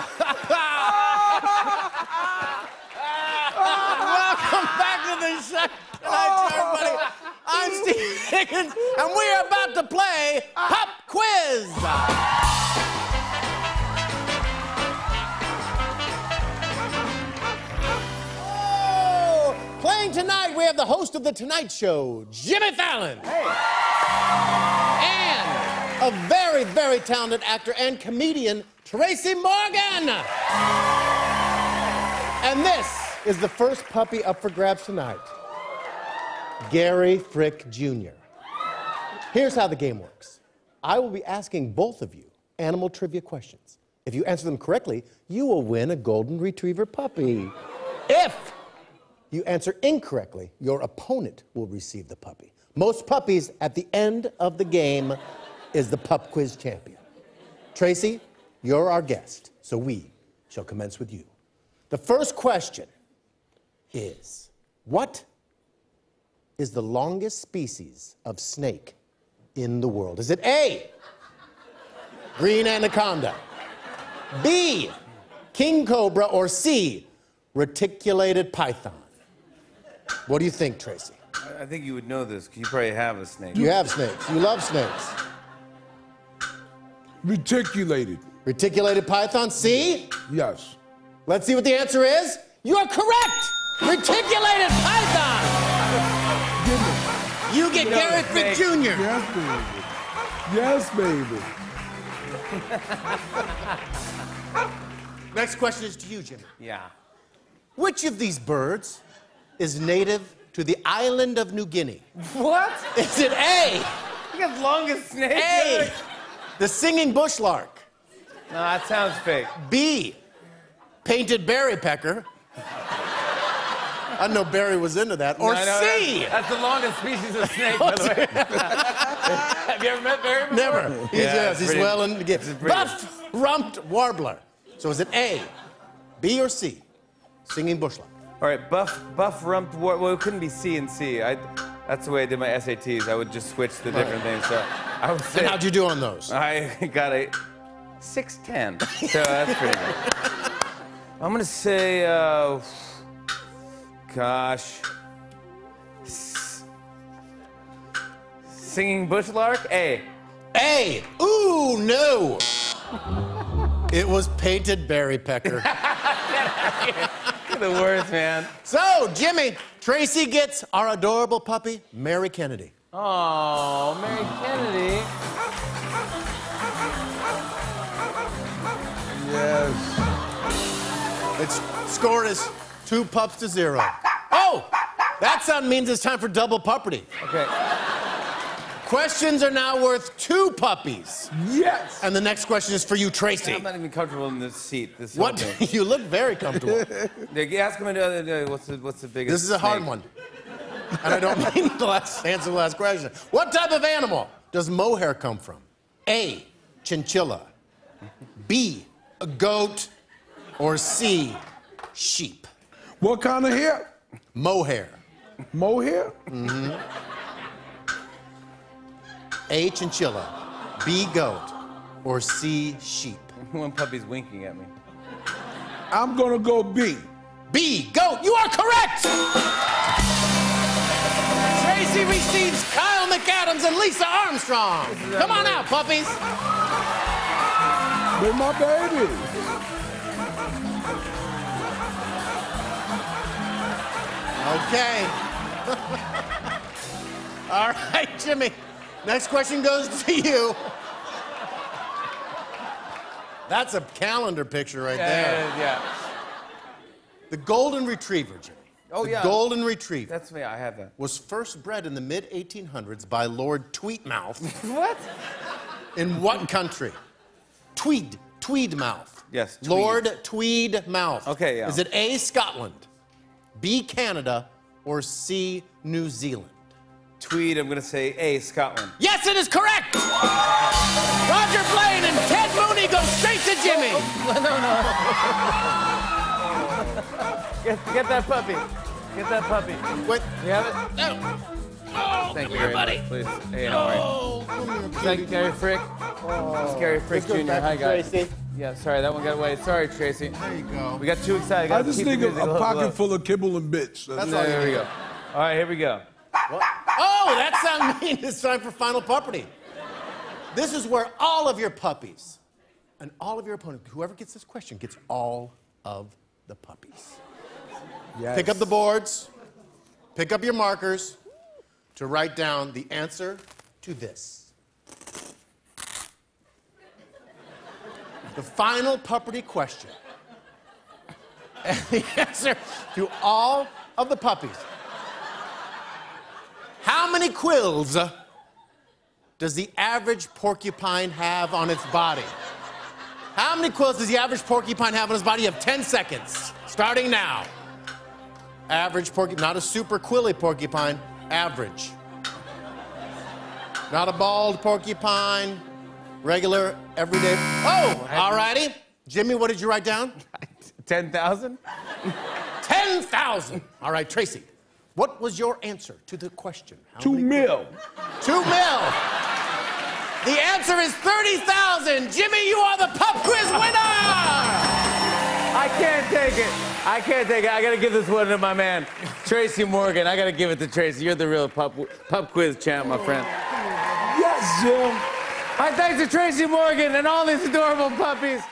Welcome back to the show tonight, everybody. I'm Steve Higgins, and we're about to play Pup Quiz. Playing tonight, we have the host of The Tonight Show, Jimmy Fallon. Hey. And a very, very talented actor and comedian, Tracy Morgan. And this is the first puppy up for grabs tonight, Gary Frick Jr. Here's how the game works. I will be asking both of you animal trivia questions. If you answer them correctly, you will win a golden retriever puppy. If you answer incorrectly, your opponent will receive the puppy. Most puppies at the end of the game is the Pup Quiz champion. Tracy, you're our guest, so we shall commence with you. The first question is, what is the longest species of snake in the world? Is it A, green anaconda, B, king cobra, or C, reticulated python? What do you think, Tracy? I think you would know this, because you probably have a snake. You have snakes. You love snakes. Reticulated. Reticulated python, C? Yes. Let's see what the answer is. You are correct! Reticulated python! You get Gary Frick Jr. Yes, baby. Yes, baby. Next question is to you, Jimmy. Yeah. Which of these birds is native to the island of New Guinea? What? Is it A? You got longest snake. A, the singing bushlark. No, that sounds fake. B, painted berry pecker. I didn't know Barry was into that. Or no, C. That's the longest species of snake, by the way. Have you ever met Barry before? Never. Yeah, he's well in the gift. Buff-rumped warbler. So is it A, B, or C, singing bushlark? All right, buff-rumped warbler. Well, it couldn't be C and C. That's the way I did my SATs. I would just switch the different things. So I would say, and how'd you do on those? I got a 610. So that's pretty good. I'm gonna say, gosh, singing bushlark. A. A. Ooh, no. It was painted berry pecker. You're the worst, man. So, Jimmy, Tracy gets our adorable puppy, Mary Kennedy. Oh, Mary Kennedy. Yes. It's scored as 2 pups to 0. Oh, that sound means it's time for double pupperty. Okay. Questions are now worth 2 puppies. Yes. And the next question is for you, Tracy. I'm not even comfortable in this seat. This what? You look very comfortable. Ask him another day. What's the biggest? This is a hard one. And I don't mean to answer the last question. What type of animal does mohair come from? A, chinchilla, B, a goat, or C, sheep? What kind of hair? Mohair. Mohair? Mm-hmm. A, chinchilla, B, goat, or C, sheep? One puppy's winking at me. I'm gonna go B. B, goat. You are correct! Tracy receives Kyle McAdams and Lisa Armstrong. Come on out, puppies. They're my babies. Okay. All right, Jimmy. Next question goes to you. That's a calendar picture right there. Yeah. The golden retriever, Jimmy. Oh, yeah. The golden retriever. That's me. I have that. Was first bred in the mid-1800s by Lord Tweedmouth. What? In what country? Tweedmouth. Yes. Tweed. Lord Tweedmouth. Okay. Yeah. Is it A, Scotland, B, Canada, or C, New Zealand? Tweed. I'm gonna say A, Scotland. Yes, it is correct. Roger Blaine and Ted Mooney go straight to Jimmy. No. Get that puppy. Get that puppy. Wait. You have it? No. Oh, thank you very much, please. Hey, how are you? Thank you, Gary Frick. This is Gary Frick Jr. Hi, guys. Yeah, sorry, that one got away. Sorry, Tracy. There you go. We got too excited. I just think of a pocket full of kibble and bits. That's all. There we go. All right, here we go. What? Oh, that sounds mean. It's time for final puppeting. This is where all of your puppies and all of your opponents, whoever gets this question, gets all of the puppies. Yes. Pick up the boards. Pick up your markers to write down the answer to this. The final pupperty question. And the answer to all of the puppies. How many quills does the average porcupine have on its body? How many quills does the average porcupine have on his body? You have 10 seconds, starting now. Average porcupine, not a super quilly porcupine, average. Not a bald porcupine, regular, everyday. Oh, all righty. Jimmy, what did you write down? 10,000? 10,000. All right, Tracy, what was your answer to the question? How $2 million. $2 million. The answer is 30,000. Jimmy, you are the Pup Quiz winner! I can't take it. I can't take it. I gotta give this one to my man, Tracy Morgan. I gotta give it to Tracy. You're the real Pup Quiz champ, my friend. Yes, Jim. My thanks to Tracy Morgan and all these adorable puppies.